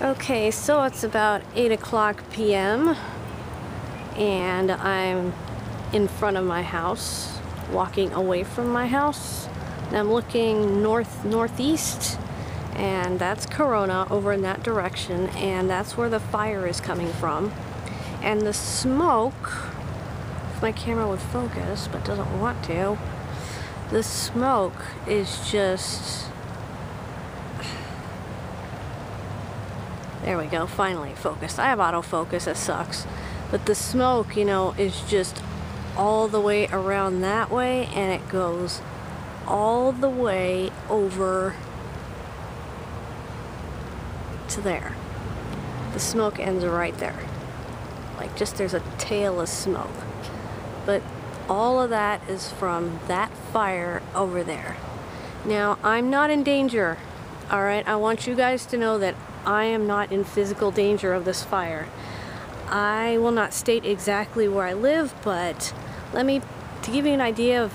Okay, so it's about 8:00 p.m. and I'm in front of my house, walking away from my house, and I'm looking northeast, and that's Corona over in that direction, and that's where the fire is coming from. And the smoke, if my camera would focus, but doesn't want to, the smoke is just... There we go, finally focused. I have autofocus, that sucks. But the smoke, you know, is just all the way around that way, and it goes all the way over to there. The smoke ends right there. Like, just there's a tail of smoke. But all of that is from that fire over there. Now, I'm not in danger, all right? I want you guys to know that I am not in physical danger of this fire. I will not state exactly where I live, but to give you an idea of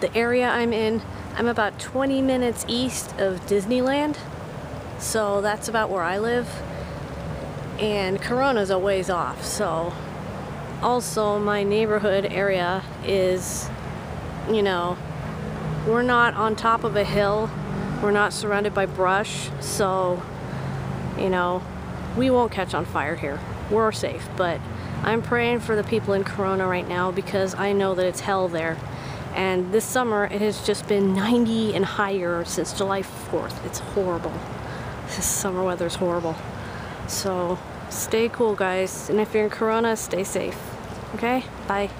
the area I'm in, I'm about 20 minutes east of Disneyland, so that's about where I live. And Corona's a ways off, so also my neighborhood area is, you know, we're not on top of a hill, we're not surrounded by brush, so you know, we won't catch on fire here. We're safe, but I'm praying for the people in Corona right now because I know that it's hell there. And this summer, it has just been 90 and higher since July 4th. It's horrible. This summer weather's horrible. So stay cool, guys. And if you're in Corona, stay safe. Okay? Bye.